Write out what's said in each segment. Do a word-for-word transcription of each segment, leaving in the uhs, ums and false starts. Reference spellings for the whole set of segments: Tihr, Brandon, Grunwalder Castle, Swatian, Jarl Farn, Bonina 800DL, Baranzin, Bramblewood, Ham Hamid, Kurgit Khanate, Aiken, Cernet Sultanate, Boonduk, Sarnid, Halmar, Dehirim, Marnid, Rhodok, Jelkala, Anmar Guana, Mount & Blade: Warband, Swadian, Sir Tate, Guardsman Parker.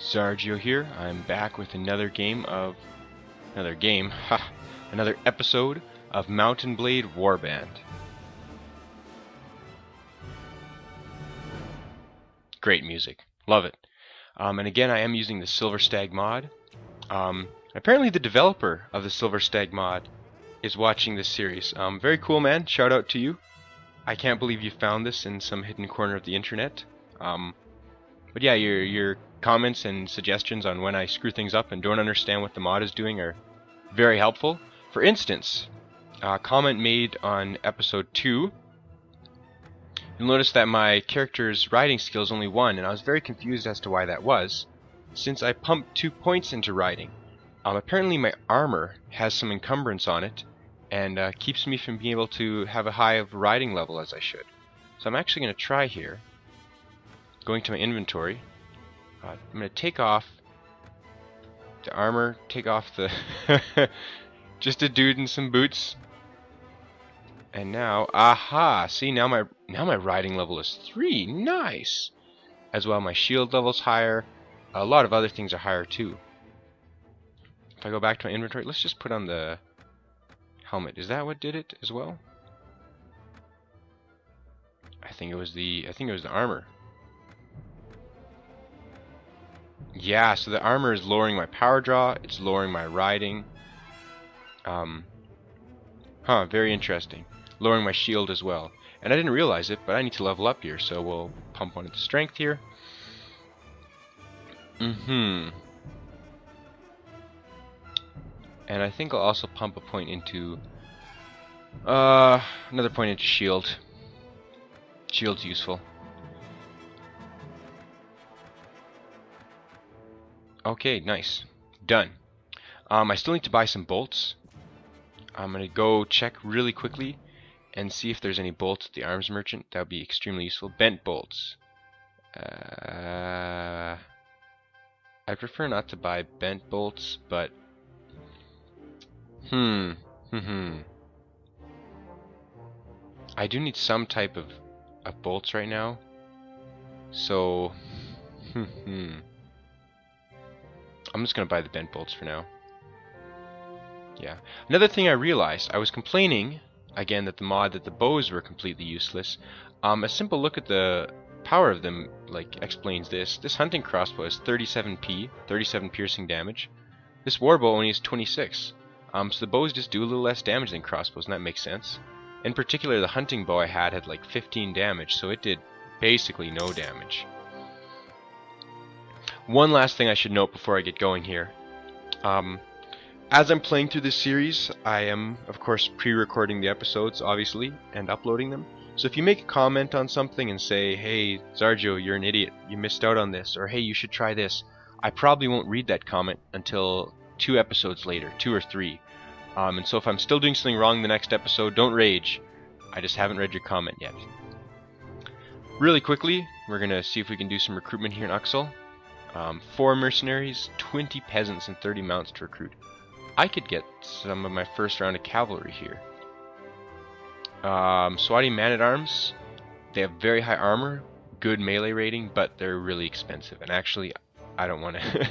Zarjio here. I'm back with another game of another game, ha, another episode of Mountain Blade Warband. Great music, love it. Um, and again, I am using the Silver Stag mod. Um, apparently, the developer of the Silver Stag mod is watching this series. Um, very cool, man. Shout out to you. I can't believe you found this in some hidden corner of the internet. Um, but yeah, your your comments and suggestions on when I screw things up and don't understand what the mod is doing are very helpful. For instance, a comment made on episode two, you'll notice that my character's riding skill is only one, and I was very confused as to why that was, since I pumped two points into riding. Um, apparently my armor has some encumbrance on it, and uh, keeps me from being able to have a high of riding level as I should. So I'm actually going to try here, going to my inventory, uh, I'm going to take off the armor, take off the, just a dude in some boots, and now, aha, see, now my, now my riding level is three, nice! As well, my shield level's higher, a lot of other things are higher too. If I go back to my inventory, let's just put on the helmet. Is that what did it as well? I think it was the I think it was the armor. Yeah, so the armor is lowering my power draw, it's lowering my riding. Um Huh, very interesting. Lowering my shield as well. And I didn't realize it, but I need to level up here, so we'll pump one into strength here. Mm-hmm. And I think I'll also pump a point into, uh, another point into shield. Shield's useful. Okay, nice. Done. Um, I still need to buy some bolts. I'm going to go check really quickly and see if there's any bolts at the arms merchant. That would be extremely useful. Bent bolts. Uh, I prefer not to buy bent bolts, but Hmm, hmm, hmm. I do need some type of, of bolts right now. So, hmm, hmm. I'm just going to buy the bent bolts for now. Yeah. Another thing I realized, I was complaining, again, that the mod, that the bows were completely useless. Um, a simple look at the power of them, like, explains this. This hunting crossbow is thirty-seven P, thirty-seven piercing damage. This warbow only is twenty-six. Um, so the bows just do a little less damage than crossbows, and that makes sense. In particular, the hunting bow I had had like fifteen damage, so it did basically no damage. One last thing I should note before I get going here. Um, as I'm playing through this series, I am, of course, pre-recording the episodes, obviously, and uploading them. So if you make a comment on something and say, hey, Zarjio, you're an idiot, you missed out on this, or hey, you should try this, I probably won't read that comment until two episodes later, two or three. Um, and so if I'm still doing something wrong in the next episode, don't rage. I just haven't read your comment yet. Really quickly, we're going to see if we can do some recruitment here in Uxkhal. Um, four mercenaries, twenty peasants, and thirty mounts to recruit. I could get some of my first round of cavalry here. Um, Swati man-at-arms. They have very high armor, good melee rating, but they're really expensive. And actually, I don't want to.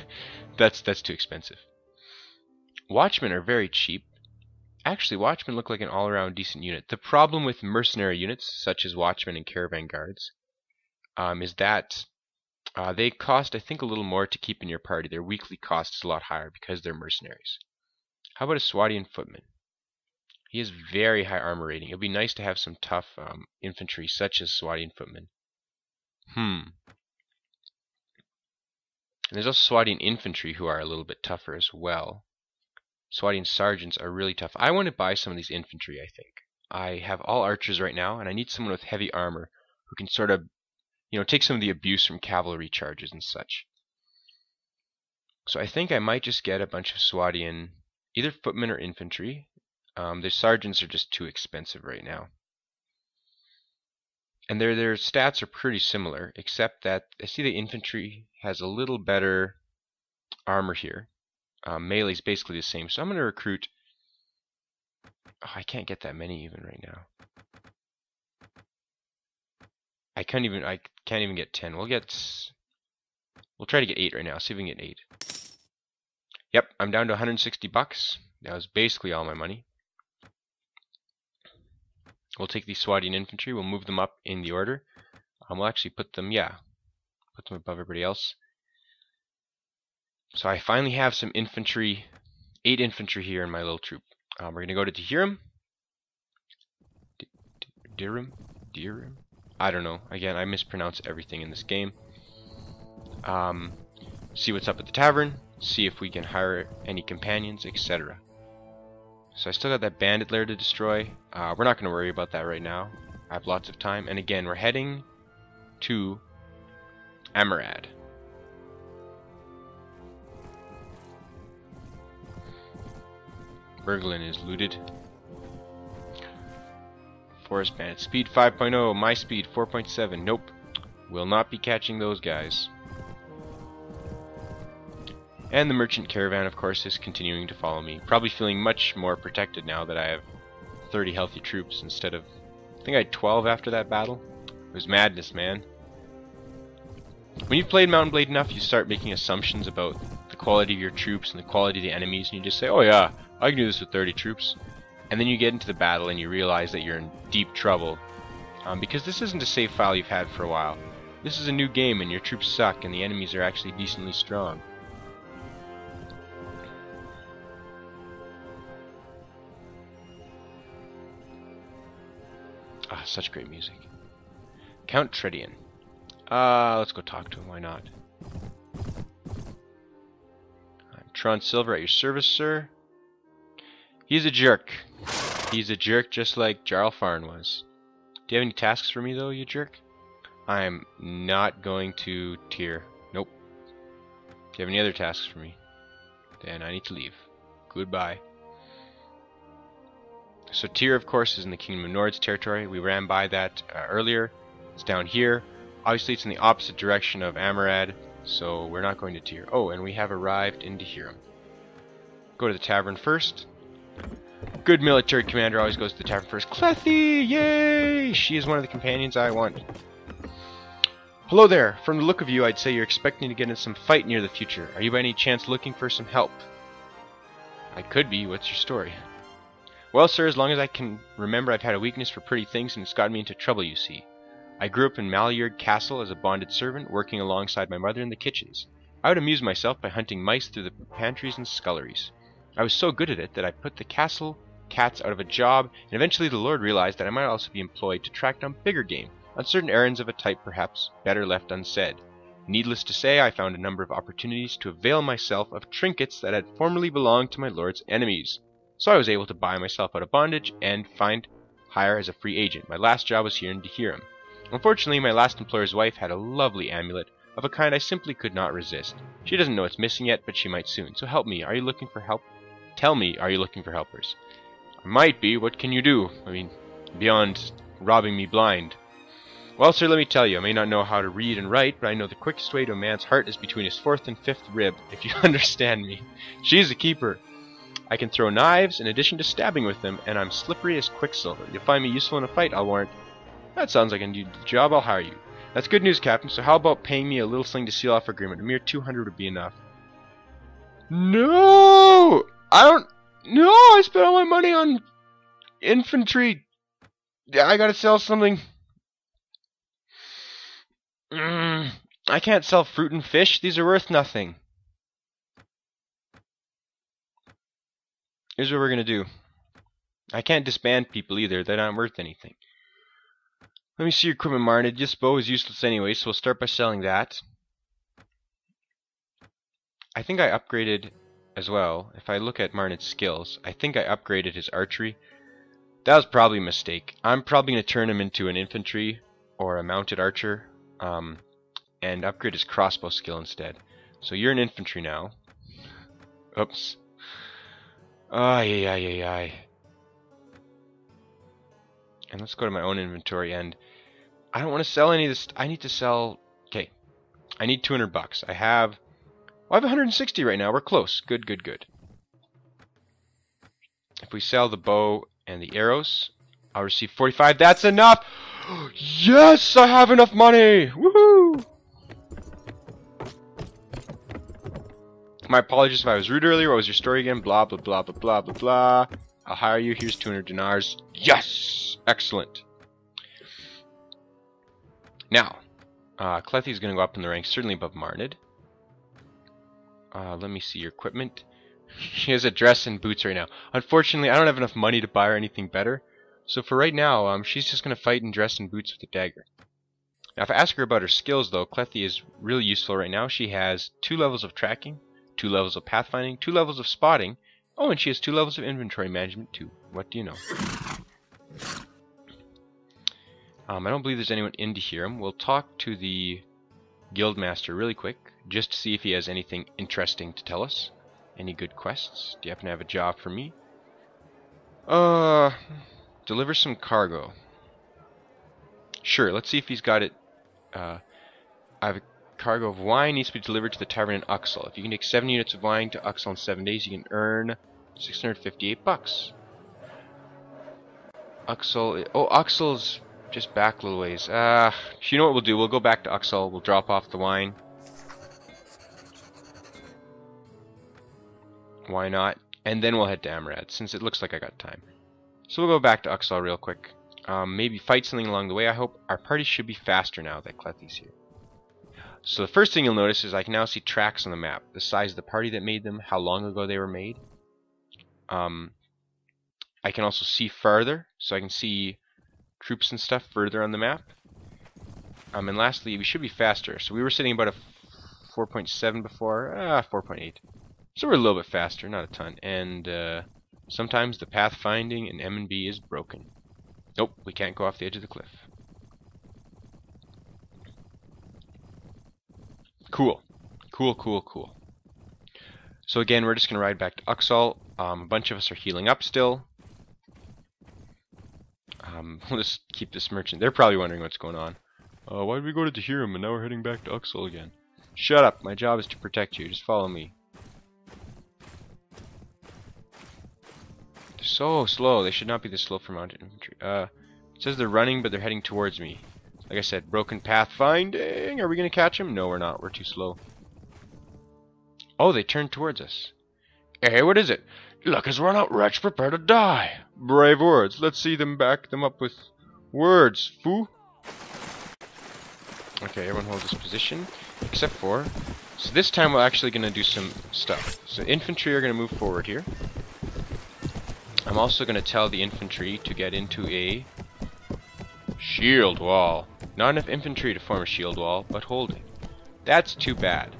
that's, that's too expensive. Watchmen are very cheap. Actually, Watchmen look like an all-around decent unit. The problem with mercenary units, such as Watchmen and Caravan Guards, um, is that uh, they cost, I think, a little more to keep in your party. Their weekly cost is a lot higher because they're mercenaries. How about a Swatian footman? He has very high armor rating. It would be nice to have some tough um, infantry, such as Swatian footmen. Hmm. And there's also Swatian infantry, who are a little bit tougher as well. Swatian sergeants are really tough. I want to buy some of these infantry, I think. I have all archers right now, and I need someone with heavy armor who can sort of, you know, take some of the abuse from cavalry charges and such. So I think I might just get a bunch of Swatian, either footmen or infantry. Um, their sergeants are just too expensive right now. And their, their stats are pretty similar, except that I see the infantry has a little better armor here. Um, melee is basically the same, so I'm going to recruit. Oh, I can't get that many even right now. I can't even. I can't even get ten. We'll get. We'll try to get eight right now. See if we can get eight. Yep, I'm down to one hundred sixty bucks. That was basically all my money. We'll take the Swadian infantry. We'll move them up in the order. Um, we'll actually put them, yeah, put them above everybody else. So I finally have some infantry, eight infantry here in my little troop. Um, we're gonna go to Dehirim. Dehirim, Dehirim. I don't know. Again, I mispronounce everything in this game. Um, see what's up at the tavern. See if we can hire any companions, et cetera. So I still got that bandit lair to destroy. Uh, we're not gonna worry about that right now. I have lots of time. And again, we're heading to Ahmerrad. Berglin is looted. Forest bandit speed five point oh, my speed four point seven. Nope, will not be catching those guys. And the merchant caravan, of course, is continuing to follow me. Probably feeling much more protected now that I have thirty healthy troops instead of, I think I had twelve after that battle. It was madness, man. When you've played Mountain Blade enough, you start making assumptions about the quality of your troops and the quality of the enemies, and you just say, oh yeah, I can do this with thirty troops. And then you get into the battle and you realize that you're in deep trouble. Um, because this isn't a save file you've had for a while. This is a new game and your troops suck and the enemies are actually decently strong. Ah, such great music. Count Tridian. Uh, let's go talk to him, why not? I'm Tron Silver at your service, sir. He's a jerk. He's a jerk just like Jarl Farn was. Do you have any tasks for me though, you jerk? I'm not going to Tihr. Nope. Do you have any other tasks for me? Then I need to leave. Goodbye. So Tihr, of course, is in the Kingdom of Nord's territory. We ran by that uh, earlier. It's down here. Obviously, it's in the opposite direction of Ahmerrad, so we're not going to Tihr. Oh, and we have arrived in Dehirim. Go to the tavern first. Good military commander always goes to the tavern first. Klethi! Yay! She is one of the companions I want. Hello there. From the look of you, I'd say you're expecting to get in some fight near the future. Are you by any chance looking for some help? I could be. What's your story? Well, sir, as long as I can remember, I've had a weakness for pretty things, and it's gotten me into trouble, you see. I grew up in Malyurg Castle as a bonded servant, working alongside my mother in the kitchens. I would amuse myself by hunting mice through the pantries and sculleries. I was so good at it that I put the castle cats out of a job, and eventually the Lord realized that I might also be employed to track down bigger game, on certain errands of a type perhaps better left unsaid. Needless to say, I found a number of opportunities to avail myself of trinkets that had formerly belonged to my Lord's enemies. So I was able to buy myself out of bondage and find hire as a free agent. My last job was here in Dehirim. Unfortunately, my last employer's wife had a lovely amulet, of a kind I simply could not resist. She doesn't know it's missing yet, but she might soon. So help me, are you looking for help? Tell me, are you looking for helpers? I might be, what can you do? I mean, beyond robbing me blind. Well, sir, let me tell you, I may not know how to read and write, but I know the quickest way to a man's heart is between his fourth and fifth rib, if you understand me. She's a keeper. I can throw knives in addition to stabbing with them, and I'm slippery as quicksilver. You'll find me useful in a fight, I'll warrant. That sounds like a new job, I'll hire you. That's good news, Captain, so how about paying me a little sling to seal off our agreement? A mere two hundred would be enough. No! I don't... No! I spent all my money on infantry. I gotta sell something. Mm, I can't sell fruit and fish. These are worth nothing. Here's what we're gonna do. I can't disband people either. They're not worth anything. Let me see your equipment, Marnid. This bow is useless anyway, so we'll start by selling that. I think I upgraded... as well, if I look at Marnid's skills, I think I upgraded his archery. That was probably a mistake. I'm probably going to turn him into an infantry or a mounted archer um, and upgrade his crossbow skill instead. So you're an infantry now. Oops. Ay, ay, ay, ay. And let's go to my own inventory, and I don't want to sell any of this. I need to sell... Okay. I need two hundred bucks. I have... Well, I have one hundred sixty right now. We're close. Good, good, good. If we sell the bow and the arrows, I'll receive forty-five. That's enough! Yes! I have enough money! Woohoo! My apologies if I was rude earlier. What was your story again? Blah, blah, blah, blah, blah, blah, blah. I'll hire you. Here's two hundred dinars. Yes! Excellent. Now, uh, Klethi is going to go up in the ranks, certainly above Marnid. Uh, let me see your equipment. She has a dress and boots right now. Unfortunately, I don't have enough money to buy her anything better. So for right now, um, she's just going to fight in dress and boots with a dagger. Now, if I ask her about her skills, though, Klethi is really useful right now. She has two levels of tracking, two levels of pathfinding, two levels of spotting. Oh, and she has two levels of inventory management, too. What do you know? Um, I don't believe there's anyone in Dehirim. We'll talk to the guildmaster really quick, just to see if he has anything interesting to tell us. Any good quests? Do you happen to have a job for me? Uh, deliver some cargo. Sure, let's see if he's got it. Uh, I have a cargo of wine. Needs to be delivered to the tavern in Uxkhal. If you can take seven units of wine to Uxkhal in seven days, you can earn six hundred fifty-eight bucks. Uxkhal, oh, Uxhal's just back a little ways. Ah, uh, you know what we'll do? We'll go back to Uxkhal. We'll drop off the wine. Why not? And then we'll head to Ahmerrad, since it looks like I got time. So we'll go back to Uxkhal real quick. Um, maybe fight something along the way. I hope our party should be faster now that Klethi's here. So the first thing you'll notice is I can now see tracks on the map. The size of the party that made them, how long ago they were made. Um, I can also see further, so I can see troops and stuff further on the map. Um, and lastly, we should be faster. So we were sitting about a four point seven before, ah, four point eight. So we're a little bit faster, not a ton. And uh, sometimes the pathfinding in M and B is broken. Nope, we can't go off the edge of the cliff. Cool. Cool, cool, cool. So again, we're just going to ride back to Uxkhal. Um, a bunch of us are healing up still. Um, we'll just keep this merchant. They're probably wondering what's going on. Uh, why did we go to Dehirim and now we're heading back to Uxkhal again? Shut up. My job is to protect you. Just follow me. So slow. They should not be this slow for mounted infantry. Uh, it says they're running, but they're heading towards me. Like I said, broken pathfinding. Are we going to catch them? No, we're not. We're too slow. Oh, they turned towards us. Hey, what is it? Luck has run out, wretch. Prepare to die. Brave words. Let's see them back them up with words, foo. Okay, everyone hold this position. Except for... So this time we're actually going to do some stuff. So infantry are going to move forward here. I'm also going to tell the infantry to get into a shield wall. Not enough infantry to form a shield wall, but holding. That's too bad.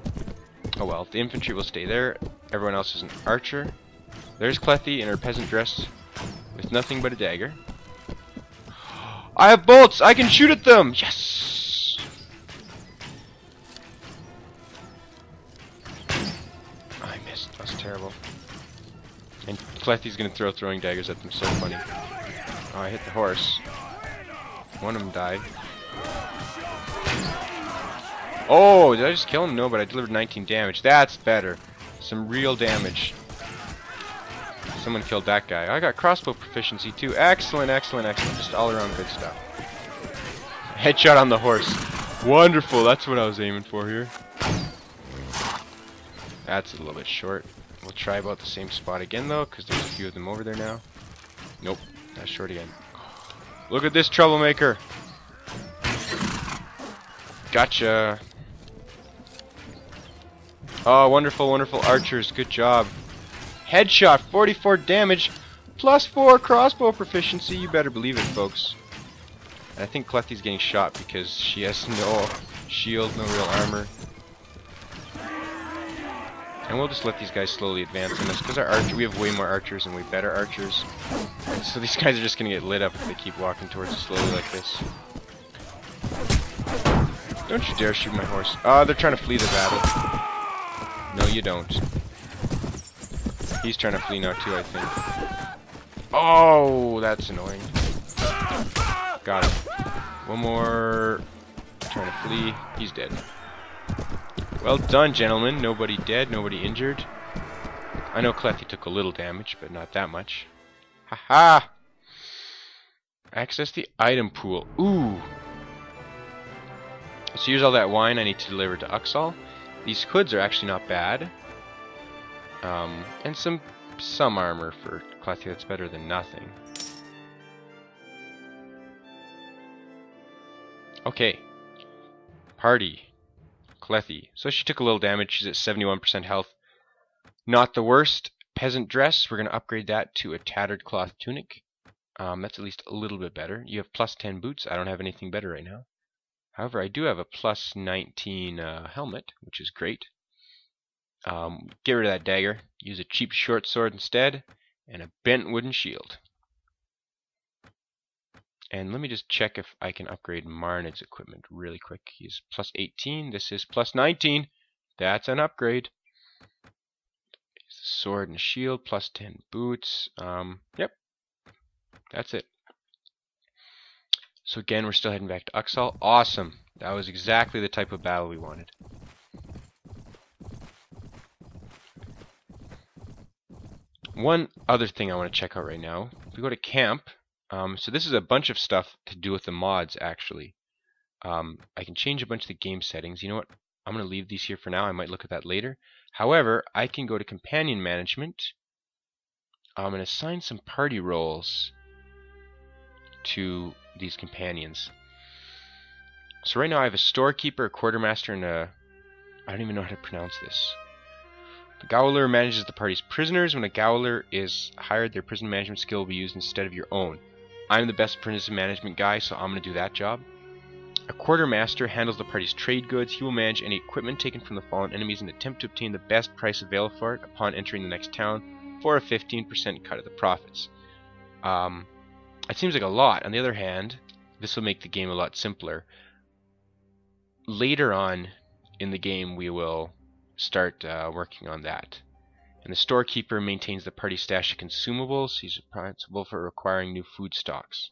Oh well, the infantry will stay there. Everyone else is an archer. There's Klethi in her peasant dress with nothing but a dagger. I have bolts! I can shoot at them! Yes! I missed. That's terrible. And Klethi's gonna throw throwing daggers at them, so funny. Oh, I hit the horse. One of them died. Oh, did I just kill him? No, but I delivered nineteen damage. That's better. Some real damage. Someone killed that guy. I got crossbow proficiency too. Excellent, excellent, excellent. Just all around good stuff. Headshot on the horse. Wonderful, that's what I was aiming for here. That's a little bit short. We'll try about the same spot again, though, because there's a few of them over there now. Nope, that's short again. Look at this troublemaker! Gotcha! Oh, wonderful, wonderful archers, good job. Headshot, forty-four damage, plus four crossbow proficiency, you better believe it, folks. And I think Klethi's getting shot because she has no shield, no real armor. And we'll just let these guys slowly advance on us, because our archer, we have way more archers and way better archers. So these guys are just going to get lit up if they keep walking towards us slowly like this. Don't you dare shoot my horse. Ah, uh, they're trying to flee the battle. No, you don't. He's trying to flee now too, I think. Oh, that's annoying. Got him. One more. Trying to flee. He's dead. Well done, gentlemen. Nobody dead, nobody injured. I know Klethi took a little damage, but not that much. Haha! -ha! Access the item pool. Ooh! So here's all that wine I need to deliver to Uxkhal. These hoods are actually not bad. Um, and some some armor for Klethi. That's better than nothing. Okay. Party. Klethi. So she took a little damage. She's at seventy-one percent health. Not the worst. Peasant dress. We're going to upgrade that to a tattered cloth tunic. Um, that's at least a little bit better. You have plus ten boots. I don't have anything better right now. However, I do have a plus nineteen uh, helmet, which is great. Um, get rid of that dagger. Use a cheap short sword instead, and a bent wooden shield. And let me just check if I can upgrade Marnid's equipment really quick. He's plus eighteen. This is plus nineteen. That's an upgrade. Sword and shield, plus ten boots. Um, yep. That's it. So again, we're still heading back to Uxkhal. Awesome. That was exactly the type of battle we wanted. One other thing I want to check out right now. If we go to camp, um, so this is a bunch of stuff to do with the mods, actually. Um, I can change a bunch of the game settings. You know what? I'm going to leave these here for now. I might look at that later. However, I can go to companion management um, and assign some party roles to these companions. So right now I have a storekeeper, a quartermaster, and a... I don't even know how to pronounce this. The Gaoler manages the party's prisoners. When a Gaoler is hired, their prison management skill will be used instead of your own. I'm the best prison management guy, so I'm going to do that job. A quartermaster handles the party's trade goods. He will manage any equipment taken from the fallen enemies and attempt to obtain the best price available for it upon entering the next town for a fifteen percent cut of the profits. Um... It seems like a lot. On the other hand, this will make the game a lot simpler. Later on in the game, we will start uh, working on that. And the storekeeper maintains the party stash of consumables. He's responsible for requiring new food stocks.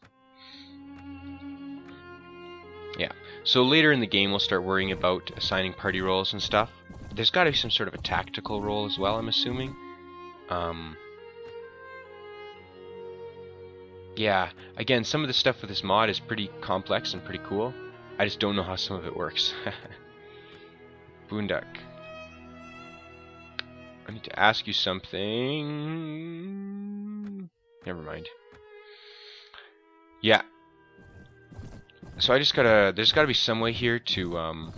Yeah. So later in the game, we'll start worrying about assigning party roles and stuff. There's got to be some sort of a tactical role as well, I'm assuming. Um... Yeah, again, some of the stuff with this mod is pretty complex and pretty cool. I just don't know how some of it works. Boonduk. I need to ask you something. Never mind. Yeah. So I just gotta... There's gotta be some way here to, um...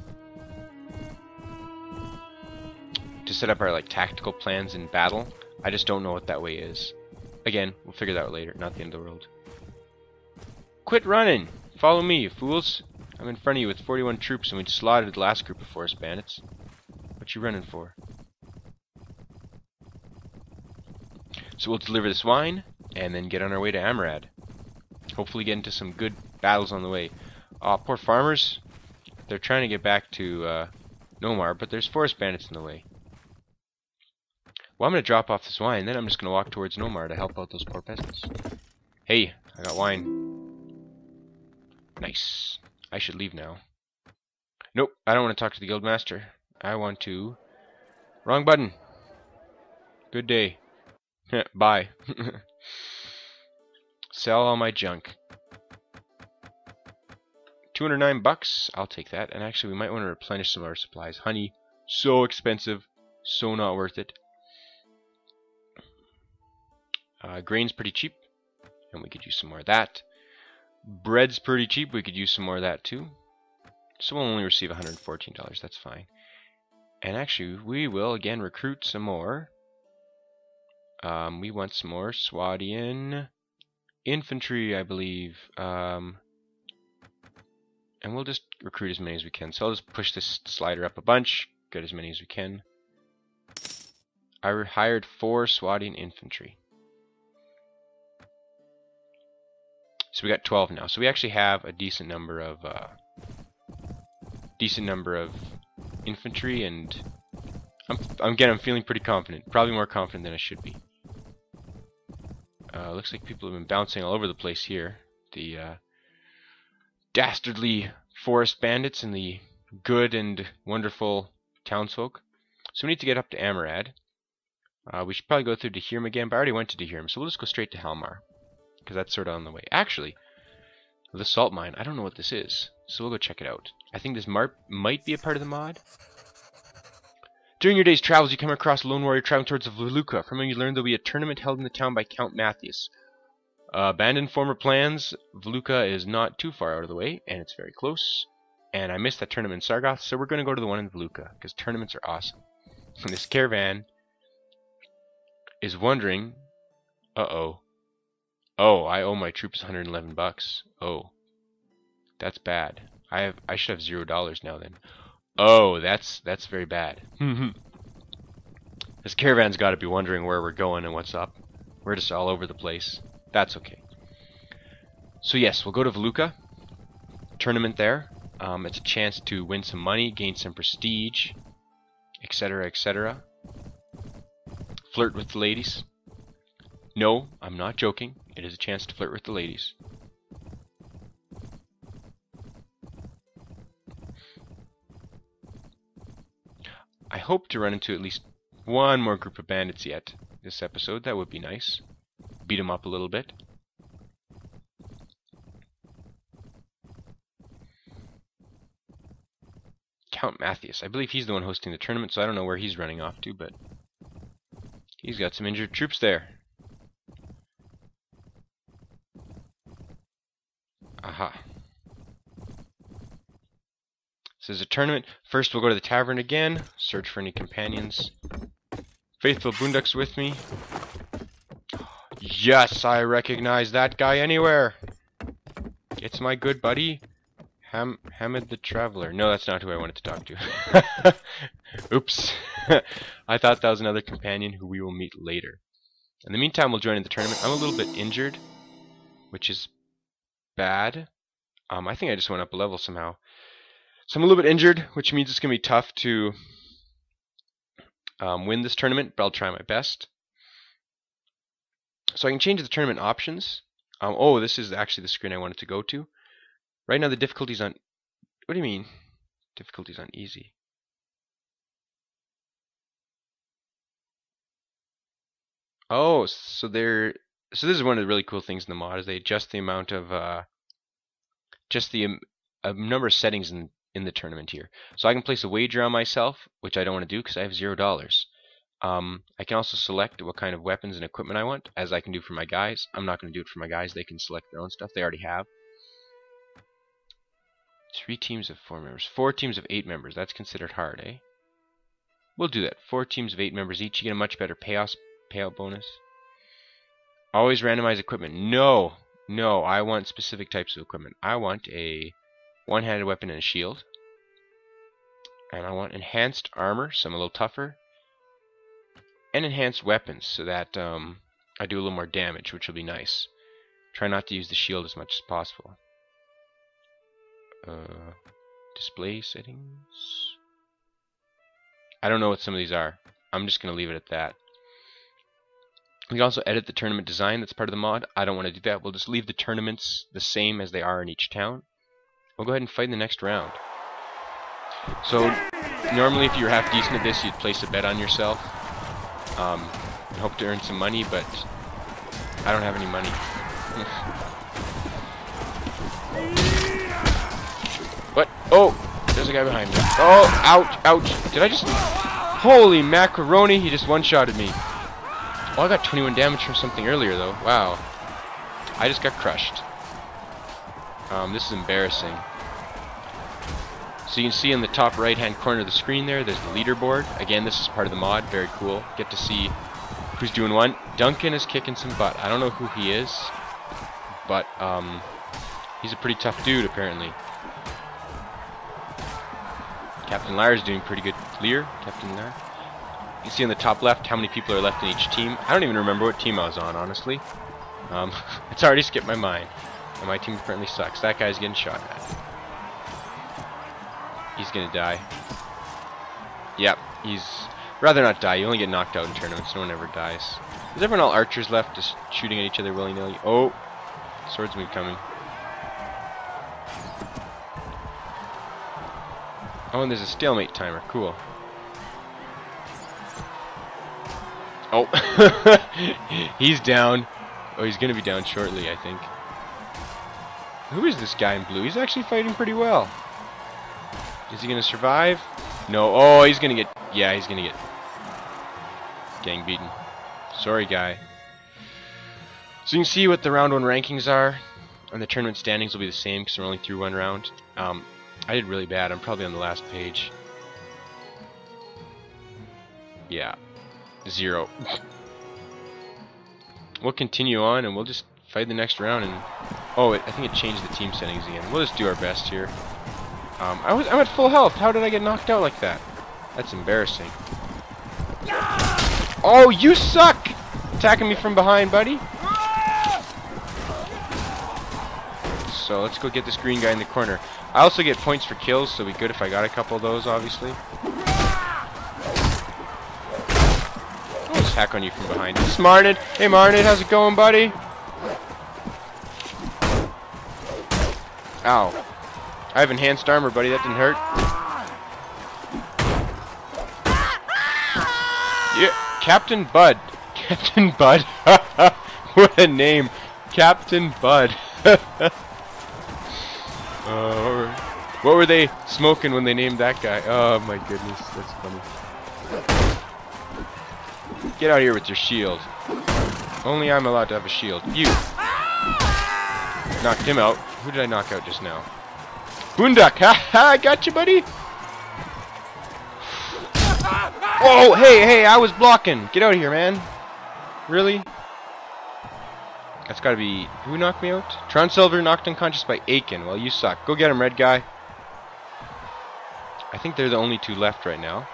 to set up our, like, tactical plans in battle. I just don't know what that way is. Again, we'll figure that out later. Not the end of the world. Quit running! Follow me, you fools! I'm in front of you with forty-one troops, and we slaughtered the last group of forest bandits. What you running for? So we'll deliver this wine, and then get on our way to Ahmerrad. Hopefully get into some good battles on the way. Aw, oh, poor farmers. They're trying to get back to uh, Nomar, but there's forest bandits in the way. Well, I'm going to drop off this wine, then I'm just going to walk towards Nomar to help out those poor peasants. Hey, I got wine. Nice. I should leave now. Nope, I don't want to talk to the guildmaster. I want to... Wrong button. Good day. Bye. Sell all my junk. two hundred nine bucks. I'll take that. And actually, we might want to replenish some of our supplies. Honey, so expensive. So not worth it. Uh, grain's pretty cheap, and we could use some more of that. Bread's pretty cheap, we could use some more of that too. So we'll only receive one hundred fourteen dollars, that's fine. And actually, we will again recruit some more. Um, we want some more Swadian infantry, I believe. Um, and we'll just recruit as many as we can. So I'll just push this slider up a bunch, get as many as we can. I hired four Swadian infantry. So we got twelve now. So we actually have a decent number of uh, decent number of infantry, and I'm, I'm again I'm feeling pretty confident. Probably more confident than I should be. Uh, looks like people have been bouncing all over the place here. The uh, dastardly forest bandits and the good and wonderful townsfolk. So we need to get up to Ahmerrad. Uh, we should probably go through Dehirim again, but I already went to Dehirim, so we'll just go straight to Halmar. Because that's sort of on the way. Actually, the salt mine, I don't know what this is, so we'll go check it out. I think this marp might be a part of the mod. During your day's travels, you come across a lone warrior traveling towards Veluca, from whom you learn there will be a tournament held in the town by Count Matthias. Uh, abandon former plans. Veluca is not too far out of the way, and it's very close. And I missed that tournament in Sargoth, so we're going to go to the one in Veluca, because tournaments are awesome. And this caravan is wondering... Uh-oh. Oh, I owe my troops one hundred eleven bucks. Oh. That's bad. I have. I should have zero dollars now then. Oh, that's that's very bad. This caravan's got to be wondering where we're going and what's up. We're just all over the place. That's okay. So yes, we'll go to Veluca. Tournament there. Um, it's a chance to win some money, gain some prestige, et cetera, et cetera. Flirt with the ladies. No, I'm not joking. It is a chance to flirt with the ladies. I hope to run into at least one more group of bandits yet this episode. That would be nice. Beat them up a little bit. Count Matthias. I believe he's the one hosting the tournament, so I don't know where he's running off to, but he's got some injured troops there. Aha. This is a tournament. First we'll go to the tavern again, search for any companions. Faithful Boonduk's with me. Yes, I recognize that guy anywhere. It's my good buddy, Ham Hamid the Traveler. No, that's not who I wanted to talk to. Oops. I thought that was another companion who we will meet later. In the meantime, we'll join in the tournament. I'm a little bit injured, which is bad. Um, I think I just went up a level somehow. So I'm a little bit injured, which means it's going to be tough to um, win this tournament, but I'll try my best. So I can change the tournament options. Um, oh, this is actually the screen I wanted to go to. Right now the difficulty's on... What do you mean? Difficulty's on easy. Oh, so they're... So this is one of the really cool things in the mod, is they adjust the amount of... Uh, just the um, uh, number of settings in in the tournament here. So I can place a wager on myself, which I don't want to do because I have zero dollars. Um, I can also select what kind of weapons and equipment I want, as I can do for my guys. I'm not going to do it for my guys. They can select their own stuff. They already have. Three teams of four members. Four teams of eight members. That's considered hard, eh? We'll do that. Four teams of eight members each. You get a much better payoff, payout bonus. Always randomize equipment. No! No, I want specific types of equipment. I want a one-handed weapon and a shield, and I want enhanced armor, so I'm a little tougher, and enhanced weapons, so that um, I do a little more damage, which will be nice. Try not to use the shield as much as possible. Uh, display settings. I don't know what some of these are. I'm just going to leave it at that. We can also edit the tournament design. That's part of the mod. I don't want to do that. We'll just leave the tournaments the same as they are in each town. We'll go ahead and fight in the next round. So normally if you were half decent at this, you'd place a bet on yourself um, and hope to earn some money, but I don't have any money. What? Oh! There's a guy behind me. Oh! Ouch! Ouch! Did I just... Holy macaroni! He just one-shotted me. Oh, I got twenty-one damage from something earlier, though. Wow. I just got crushed. Um, this is embarrassing. So you can see in the top right hand corner of the screen there, there's the leaderboard. Again, this is part of the mod, very cool. Get to see who's doing what. Duncan is kicking some butt. I don't know who he is, but um, he's a pretty tough dude apparently. Captain Lyre is doing pretty good. Lear? Captain Lyre? You can see in the top left how many people are left in each team. I don't even remember what team I was on, honestly. Um, it's already skipped my mind. And my team apparently sucks. That guy's getting shot at. He's gonna die. Yep, he's... Rather not die. You only get knocked out in tournaments. No one ever dies. Is everyone all archers left just shooting at each other willy-nilly? Oh! Swordsman coming. Oh, and there's a stalemate timer. Cool. Oh! He's down. Oh, he's gonna be down shortly, I think. Who is this guy in blue? He's actually fighting pretty well. Is he going to survive? No. Oh, he's going to get Yeah, he's gonna get gang beaten. Sorry, guy. So you can see what the round one rankings are, and the tournament standings will be the same because we're only through one round. Um, I did really bad. I'm probably on the last page. Yeah, zero. We'll continue on, and we'll just fight the next round. And oh, it, I think it changed the team settings again. We'll just do our best here. Um, I was I'm at full health. How did I get knocked out like that? That's embarrassing. Oh, you suck! Attacking me from behind, buddy. So let's go get this green guy in the corner. I also get points for kills, so it'd be good if I got a couple of those, obviously. I'll just hack on you from behind. It's Marnid. Hey, Marnid, how's it going, buddy? Ow. I have enhanced armor, buddy. That didn't hurt. Yeah, Captain Bud. Captain Bud. What a name, Captain Bud. uh, what, were, what were they smoking when they named that guy? Oh my goodness, that's funny. Get out of here with your shield. Only I'm allowed to have a shield. You knocked him out. Who did I knock out just now? Boonduk, ha ha, I got you, buddy. Oh, hey, hey, I was blocking. Get out of here, man. Really? That's gotta be... Who knocked me out? Tron Silver knocked unconscious by Aiken. Well, you suck. Go get him, red guy. I think they're the only two left right now.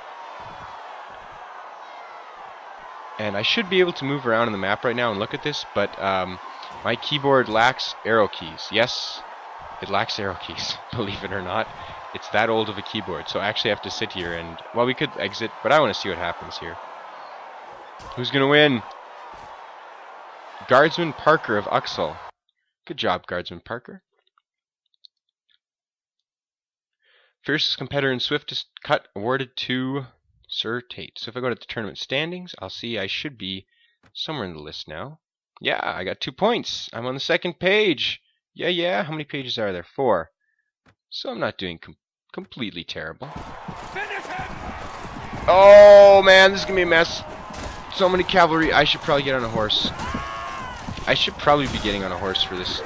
And I should be able to move around on the map right now and look at this, but um, my keyboard lacks arrow keys. Yes, it lacks arrow keys, believe it or not. It's that old of a keyboard, so I actually have to sit here and... Well, we could exit, but I want to see what happens here. Who's going to win? Guardsman Parker of Uxkhal. Good job, Guardsman Parker. Fiercest competitor and swiftest cut awarded to Sir Tate. So if I go to the tournament standings, I'll see I should be somewhere in the list now. Yeah, I got two points. I'm on the second page. Yeah, yeah. How many pages are there? Four. So I'm not doing com completely terrible. Finish him! Oh man, this is gonna be a mess. So many cavalry. I should probably get on a horse. I should probably be getting on a horse for this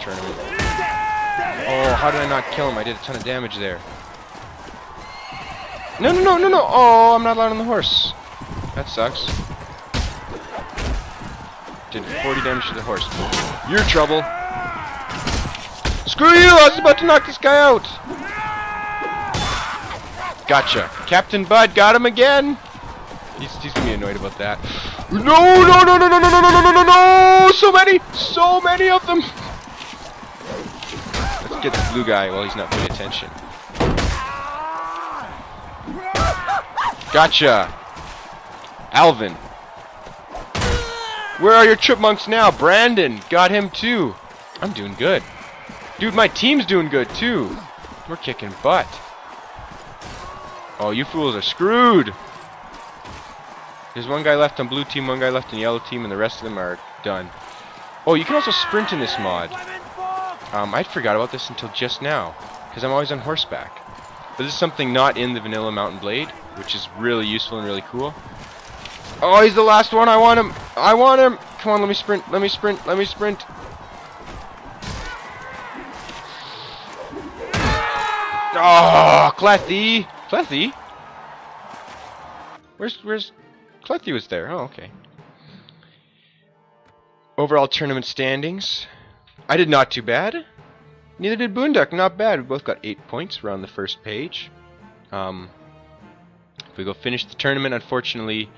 tournament. Oh, how did I not kill him? I did a ton of damage there. No, no, no, no, no. Oh, I'm not allowed on the horse. That sucks. Did forty damage to the horse. You're trouble. Screw you! I was about to knock this guy out! Gotcha. Captain Bud got him again! He's, he's gonna be annoyed about that. No, no, no, no, no, no, no, no, no, no, no! So many! So many of them! Let's get the blue guy while he's not paying attention. Gotcha! Alvin. Where are your chipmunks now? Brandon! Got him too! I'm doing good. Dude, my team's doing good, too. We're kicking butt. Oh, you fools are screwed. There's one guy left on blue team, one guy left on yellow team, and the rest of them are done. Oh, you can also sprint in this mod. Um, I forgot about this until just now, because I'm always on horseback. But this is something not in the vanilla Mountain Blade, which is really useful and really cool. Oh, he's the last one. I want him. I want him. Come on, let me sprint. Let me sprint. Let me sprint. Oh, Klethi! Klethi? Where's, where's... Klethi was there. Oh, okay. Overall tournament standings. I did not too bad. Neither did Boonduk. Not bad. We both got eight points. We're on the first page. Um, if we go finish the tournament, unfortunately,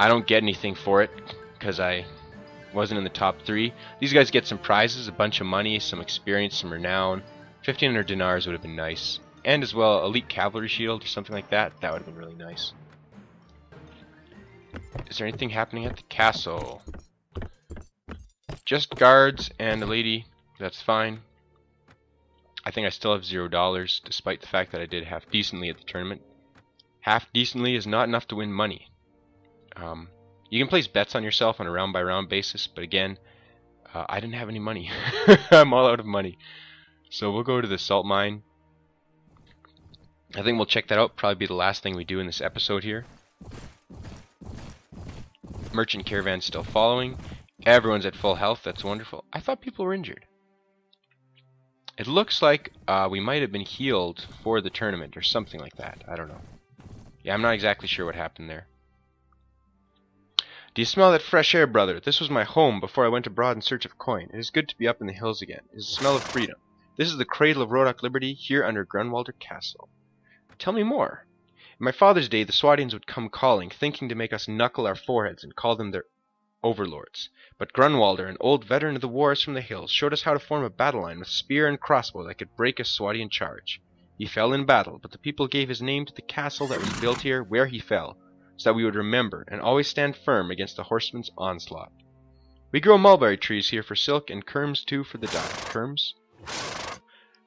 I don't get anything for it, because I wasn't in the top three. These guys get some prizes, a bunch of money, some experience, some renown. fifteen hundred dinars would have been nice. And as well, elite cavalry shield or something like that. That would have been really nice. Is there anything happening at the castle? Just guards and a lady. That's fine. I think I still have zero dollars, despite the fact that I did half decently at the tournament. Half decently is not enough to win money. Um, you can place bets on yourself on a round-by-round basis, but again, uh, I didn't have any money. I'm all out of money. So we'll go to the salt mine. I think we'll check that out. Probably be the last thing we do in this episode here. Merchant caravan still following. Everyone's at full health. That's wonderful. I thought people were injured. It looks like uh, we might have been healed for the tournament or something like that. I don't know. Yeah, I'm not exactly sure what happened there. Do you smell that fresh air, brother? This was my home before I went abroad in search of coin. It is good to be up in the hills again. It is the smell of freedom. This is the cradle of Rhodok liberty here under Grunwalder Castle. Tell me more. In my father's day, the Swadians would come calling, thinking to make us knuckle our foreheads and call them their overlords. But Grunwalder, an old veteran of the wars from the hills, showed us how to form a battle line with spear and crossbow that could break a Swadian charge. He fell in battle, but the people gave his name to the castle that was built here where he fell, so that we would remember and always stand firm against the horseman's onslaught. We grow mulberry trees here for silk and kerms too for the dye. Kerms?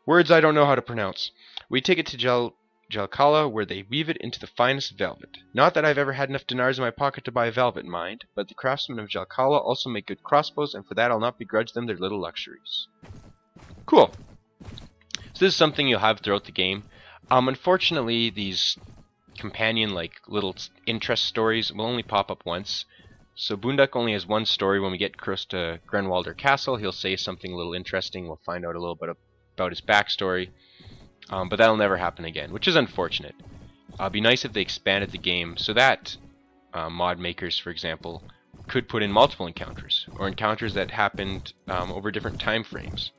Words I don't know how to pronounce. We take it to Jel... Jelkala, where they weave it into the finest velvet. Not that I've ever had enough dinars in my pocket to buy velvet, mind, but the craftsmen of Jelkala also make good crossbows, and for that I'll not begrudge them their little luxuries. Cool. So this is something you'll have throughout the game. Um, unfortunately, these companion-like little interest stories will only pop up once. So Boonduk only has one story. When we get close to Grunwalder Castle, he'll say something a little interesting. We'll find out a little bit about his backstory. Um, but that'll never happen again, which is unfortunate. Uh, it'd be nice if they expanded the game so that uh, mod makers, for example, could put in multiple encounters, or encounters that happened um, over different time frames.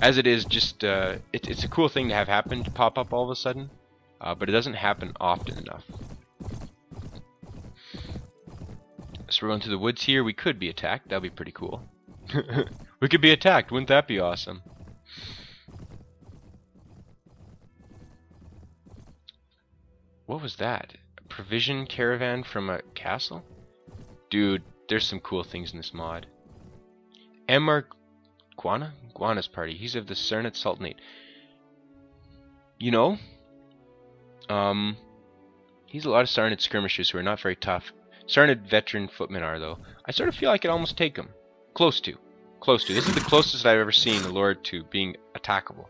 As it is, just uh, it, it's a cool thing to have happen, to pop up all of a sudden, uh, but it doesn't happen often enough. So we're going through the woods here. We could be attacked. That'd be pretty cool. We could be attacked. Wouldn't that be awesome? What was that? A provision caravan from a castle? Dude, there's some cool things in this mod. Anmar Guana? Guana's party. He's of the Cernet Sultanate. You know? Um, he's a lot of Sarnid skirmishers who are not very tough. Sarnid veteran footmen are, though. I sort of feel I could almost take him. Close to. Close to. This is the closest I've ever seen the Lord to being attackable.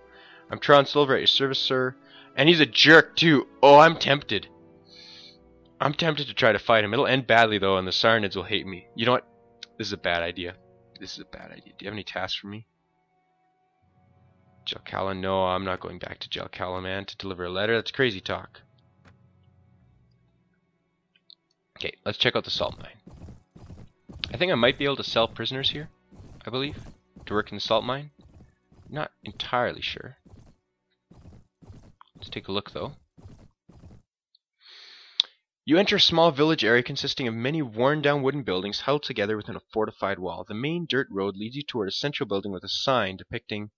I'm Tron Silver at your service, sir. And he's a jerk, too. Oh, I'm tempted. I'm tempted to try to fight him. It'll end badly, though, and the Sarnids will hate me. You know what? This is a bad idea. This is a bad idea. Do you have any tasks for me? Jelkala? No, I'm not going back to Jelkala, man, to deliver a letter. That's crazy talk. Okay, let's check out the salt mine. I think I might be able to sell prisoners here, I believe, to work in the salt mine. Not entirely sure. Let's take a look, though. You enter a small village area consisting of many worn-down wooden buildings huddled together within a fortified wall. The main dirt road leads you toward a central building with a sign depicting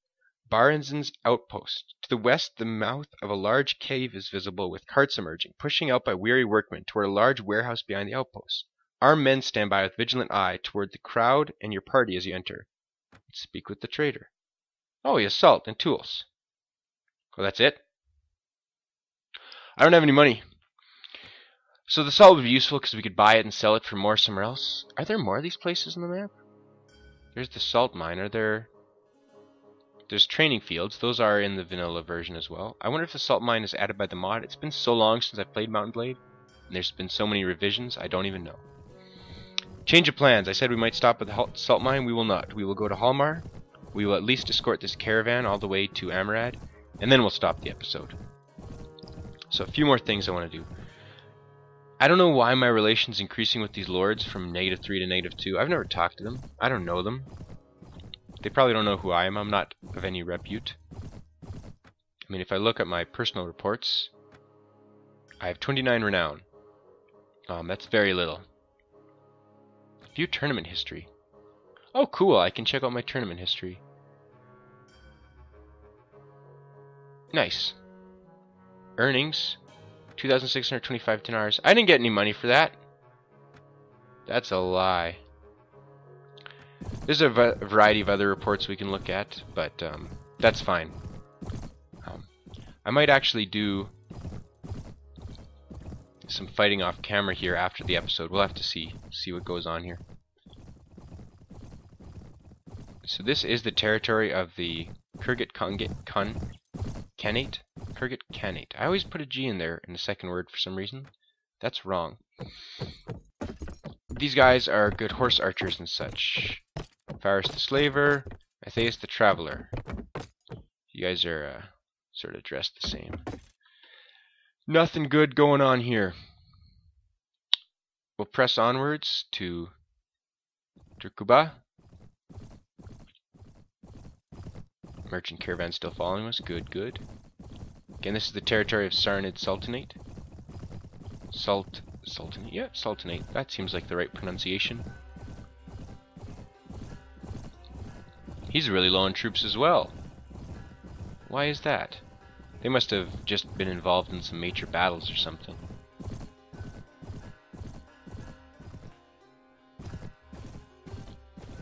Baranzin's Outpost. To the west, the mouth of a large cave is visible, with carts emerging, pushing out by weary workmen toward a large warehouse behind the outpost. Armed men stand by with vigilant eye toward the crowd and your party as you enter. Let's speak with the trader. Oh, he has salt and tools. Well, that's it. I don't have any money. So the salt would be useful because we could buy it and sell it for more somewhere else. Are there more of these places on the map? There's the salt mine. Are there... There's training fields. Those are in the vanilla version as well. I wonder if the salt mine is added by the mod. It's been so long since I've played Mountain Blade, and there's been so many revisions, I don't even know. Change of plans. I said we might stop at the salt mine. We will not. We will go to Halmar. We will at least escort this caravan all the way to Ahmerrad, and then we'll stop the episode. So a few more things I want to do. I don't know why my relation's increasing with these lords from negative three to negative two. I've never talked to them. I don't know them. They probably don't know who I am. I'm not of any repute. I mean, if I look at my personal reports, I have twenty-nine renown. Um, that's very little. View tournament history. Oh, cool. I can check out my tournament history. Nice. Earnings, two thousand six hundred twenty-five dinars. I didn't get any money for that. That's a lie. There's a variety of other reports we can look at, but um, that's fine. Um, I might actually do some fighting off camera here after the episode. We'll have to see, see what goes on here. So this is the territory of the Kurgit Khanate. Kurgit Khanate. I always put a G in there in the second word for some reason. That's wrong. These guys are good horse archers and such. Faris the Slaver, Matthias the Traveler. You guys are uh, sort of dressed the same. Nothing good going on here. We'll press onwards to Turkuba. Merchant caravan still following us. Good, good. Again, this is the territory of Cernet Sultanate. Salt, Sultanate. Yeah, Sultanate. That seems like the right pronunciation. He's really low on troops as well. Why is that? They must have just been involved in some major battles or something.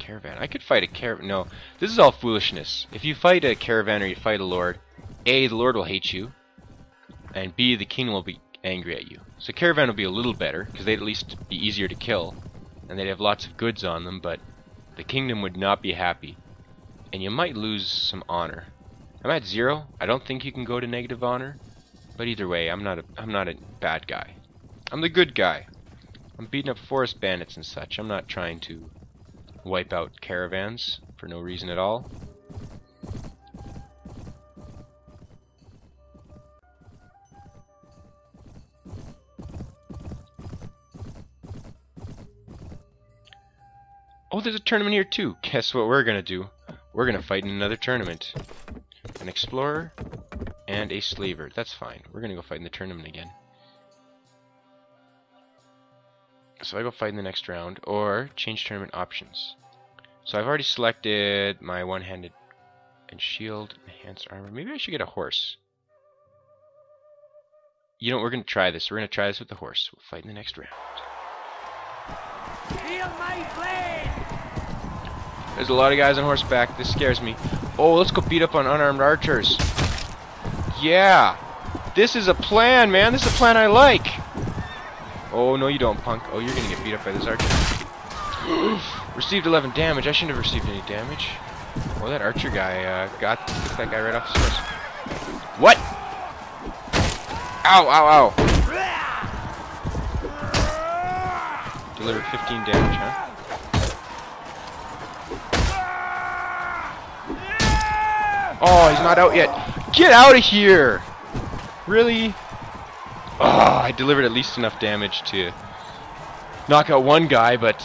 Caravan. I could fight a caravan. No, this is all foolishness. If you fight a caravan or you fight a lord, A, the lord will hate you, and B, the king will be angry at you. So caravan will be a little better, because they'd at least be easier to kill, and they'd have lots of goods on them, but the kingdom would not be happy. And you might lose some honor. I'm at zero. I don't think you can go to negative honor, but either way, I'm not a, I'm not a bad guy. I'm the good guy. I'm beating up forest bandits and such. I'm not trying to wipe out caravans for no reason at all. Oh, there's a tournament here too. Guess what we're gonna do? We're gonna fight in another tournament. An explorer and a slaver. That's fine. We're gonna go fight in the tournament again. So I go fight in the next round, or change tournament options. So I've already selected my one-handed and shield, enhanced armor. Maybe I should get a horse. You know, we're going to try this. We're going to try this with the horse. We'll fight in the next round. Feel my blade. There's a lot of guys on horseback. This scares me. Oh, let's go beat up on unarmed archers. Yeah. This is a plan, man. This is a plan I like. Oh, no you don't, punk. Oh, you're gonna get beat up by this archer. Received eleven damage. I shouldn't have received any damage. Well, that archer guy uh, got that guy right off his horse. What? Ow, ow, ow. Delivered fifteen damage, huh? Oh, he's not out yet. Get out of here! Really? Oh, I delivered at least enough damage to knock out one guy, but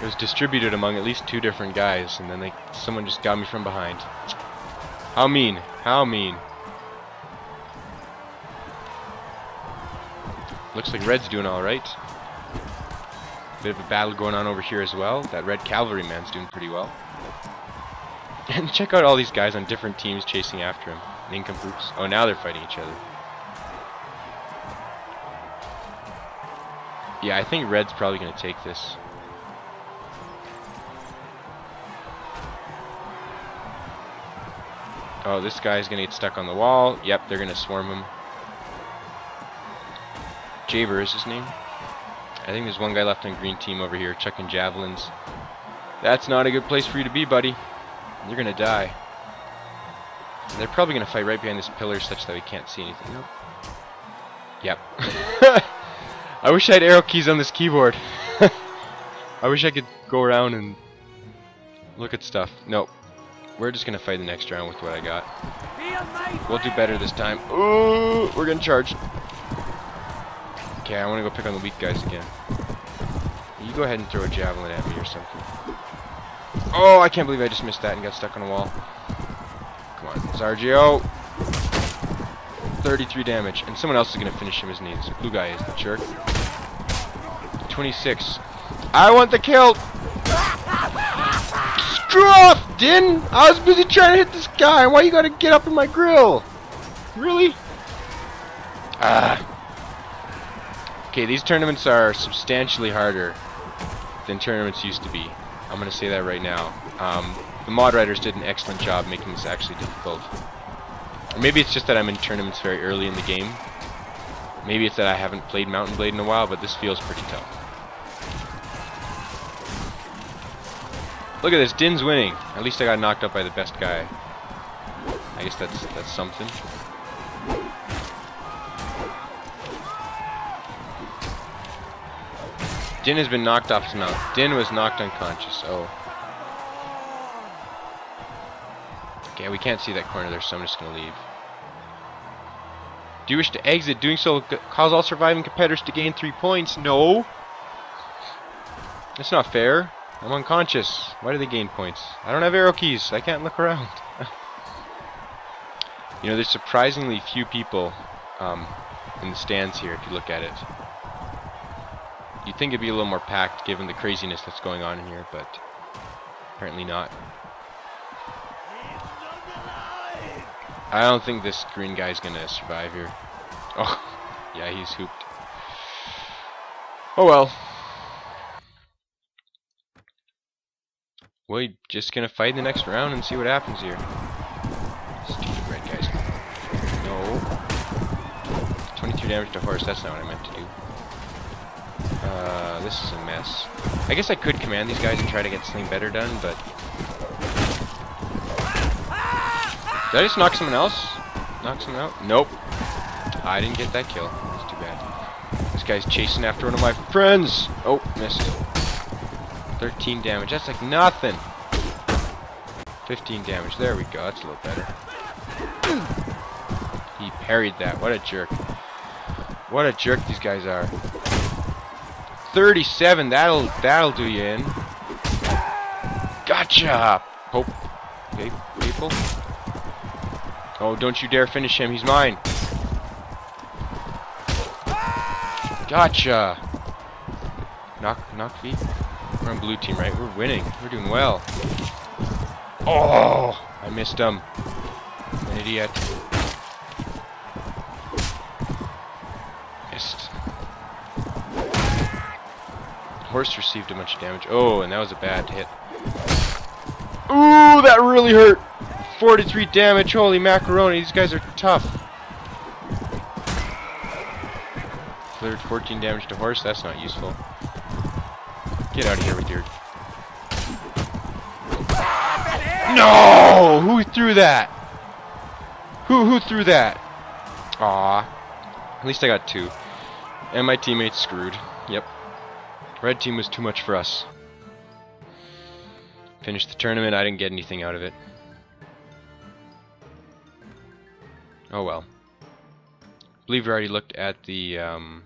it was distributed among at least two different guys, and then they, someone just got me from behind. How mean. How mean. Looks like Red's doing alright. Bit of a battle going on over here as well. That Red Cavalry man's doing pretty well. And check out all these guys on different teams chasing after him. Nincompoops. Oh, now they're fighting each other. Yeah, I think Red's probably going to take this. Oh, this guy's going to get stuck on the wall. Yep, they're going to swarm him. Jaber is his name. I think there's one guy left on green team over here, chucking javelins. That's not a good place for you to be, buddy. You're going to die. And they're probably going to fight right behind this pillar such that we can't see anything. Nope. Yep. I wish I had arrow keys on this keyboard. I wish I could go around and look at stuff. Nope. We're just going to fight the next round with what I got. We'll do better this time. Ooh, we're going to charge. Okay, I want to go pick on the weak guys again. You go ahead and throw a javelin at me or something. Oh, I can't believe I just missed that and got stuck on a wall. Come on, Zarjio. thirty-three damage, and someone else is going to finish him, isn't he? This blue guy is the jerk. twenty-six. I want the kill! Screw off, Din! I was busy trying to hit this guy! Why you gotta get up in my grill? Really? Ah. Okay, these tournaments are substantially harder than tournaments used to be. I'm going to say that right now. Um, the mod writers did an excellent job making this actually difficult. Maybe it's just that I'm in tournaments very early in the game. Maybe it's that I haven't played Mountain Blade in a while, but this feels pretty tough. Look at this, Din's winning. At least I got knocked up by the best guy. I guess that's that's something. Din has been knocked off his mount. Din was knocked unconscious. Oh. Okay, we can't see that corner there, so I'm just going to leave. Do you wish to exit? Doing so will cause all surviving competitors to gain three points. No. That's not fair. I'm unconscious. Why do they gain points? I don't have arrow keys. I can't look around. You know, there's surprisingly few people um, in the stands here, if you look at it. You'd think it'd be a little more packed, given the craziness that's going on in here, but apparently not. I don't think this green guy's gonna survive here. Oh, yeah, he's hooped. Oh well. We're just gonna fight in the next round and see what happens here. Stupid red guys. No. twenty-three damage to horse, that's not what I meant to do. Uh, this is a mess. I guess I could command these guys and try to get something better done, but... Did I just knock someone else? Knock someone out? Nope. I didn't get that kill. That's too bad. This guy's chasing after one of my friends! Oh, missed. thirteen damage. That's like nothing! fifteen damage. There we go. That's a little better. He parried that. What a jerk. What a jerk these guys are. thirty-seven. That'll, that'll do you in. Gotcha! Hope. Okay, people. Oh, don't you dare finish him. He's mine. Gotcha. Knock, knock feet. We're on blue team, right? We're winning. We're doing well. Oh, I missed him. I'm an idiot. Missed. Horse received a bunch of damage. Oh, and that was a bad hit. Ooh, that really hurt. forty-three damage, holy macaroni, these guys are tough. Cleared fourteen damage to horse, that's not useful. Get out of here with your... No! Who threw that? Who who threw that? Aw. At least I got two. And my teammates screwed. Yep. Red team was too much for us. Finished the tournament, I didn't get anything out of it. Oh well. I believe we already looked at the um,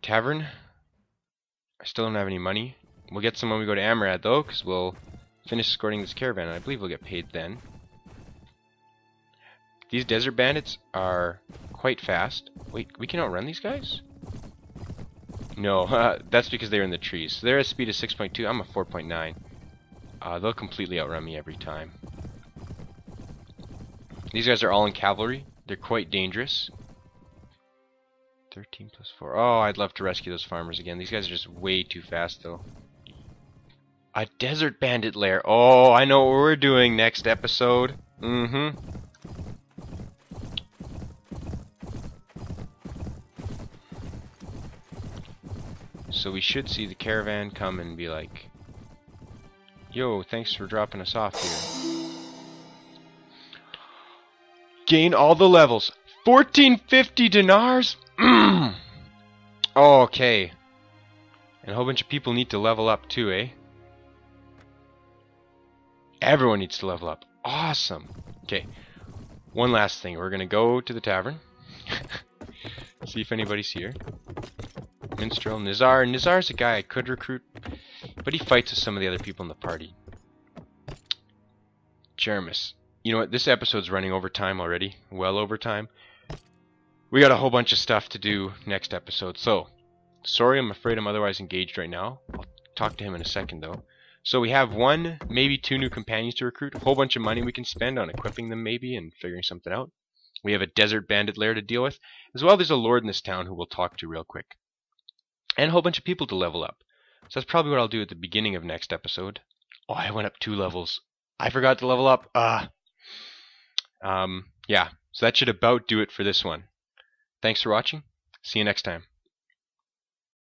tavern. I still don't have any money. We'll get some when we go to Ahmerrad though, because we'll finish escorting this caravan, and I believe we'll get paid then. These desert bandits are quite fast. Wait, we can outrun these guys? No, that's because they're in the trees. So their speed is six point two, I'm a four point nine. Uh, they'll completely outrun me every time. These guys are all in cavalry. They're quite dangerous. thirteen plus four. Oh, I'd love to rescue those farmers again. These guys are just way too fast, though. A desert bandit lair. Oh, I know what we're doing next episode. Mm-hmm. So we should see the caravan come and be like, yo, thanks for dropping us off here. Gain all the levels. fourteen fifty dinars? Mm. Oh, okay. And a whole bunch of people need to level up too, eh? Everyone needs to level up. Awesome. Okay. One last thing. We're going to go to the tavern. See if anybody's here. Minstrel, Nizar. Nizar's a guy I could recruit, but he fights with some of the other people in the party. Jermis. You know what, this episode's running over time already, well over time. We got a whole bunch of stuff to do next episode, so sorry, I'm afraid I'm otherwise engaged right now. I'll talk to him in a second though. So we have one, maybe two new companions to recruit, a whole bunch of money we can spend on equipping them maybe and figuring something out. We have a desert bandit lair to deal with. As well, there's a lord in this town who we'll talk to real quick. And a whole bunch of people to level up. So that's probably what I'll do at the beginning of next episode. Oh, I went up two levels. I forgot to level up. Ah. Uh, Um, yeah, so that should about do it for this one. Thanks for watching. See you next time.